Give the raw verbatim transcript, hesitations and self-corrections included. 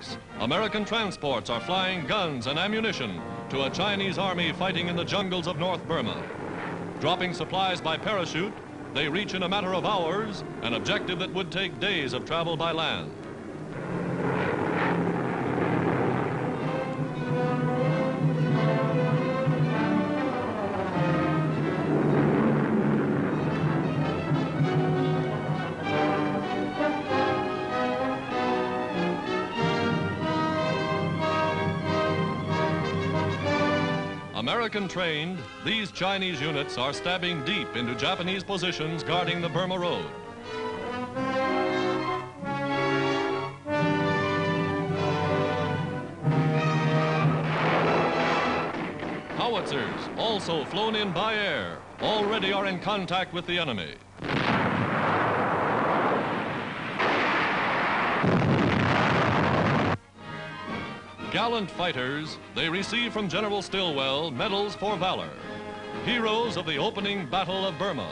weeks, American transports are flying guns and ammunition to a Chinese army fighting in the jungles of North Burma. Dropping supplies by parachute, they reach in a matter of hours an objective that would take days of travel by land. American-trained, these Chinese units are stabbing deep into Japanese positions guarding the Burma Road. Howitzers, also flown in by air, already are in contact with the enemy. Gallant fighters, they receive from General Stilwell medals for valor, heroes of the opening battle of Burma.